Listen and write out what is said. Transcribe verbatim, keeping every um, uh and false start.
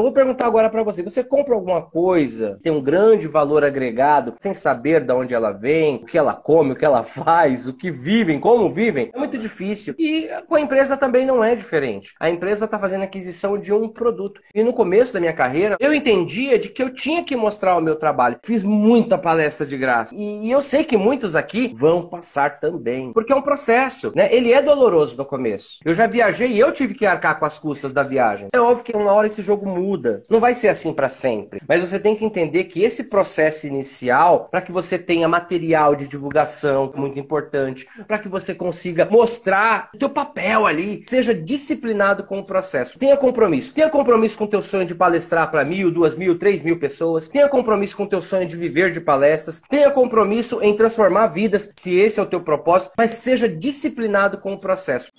Eu vou perguntar agora para você, você compra alguma coisa que tem um grande valor agregado, sem saber de onde ela vem, o que ela come, o que ela faz, o que vivem, como vivem? É muito difícil. E com a empresa também não é diferente. A empresa está fazendo aquisição de um produto. E no começo da minha carreira, eu entendia de que eu tinha que mostrar o meu trabalho. Fiz muita palestra de graça. E eu sei que muitos aqui vão passar também. Porque é um processo, né? Ele é doloroso no começo. Eu já viajei e eu tive que arcar com as custas da viagem. É óbvio que uma hora esse jogo muda. Muda. Não vai ser assim para sempre. Mas você tem que entender que esse processo inicial, para que você tenha material de divulgação, muito importante, para que você consiga mostrar o teu papel ali, seja disciplinado com o processo. Tenha compromisso. Tenha compromisso com o teu sonho de palestrar para mil, duas mil, três mil pessoas. Tenha compromisso com o teu sonho de viver de palestras. Tenha compromisso em transformar vidas, se esse é o teu propósito. Mas seja disciplinado com o processo.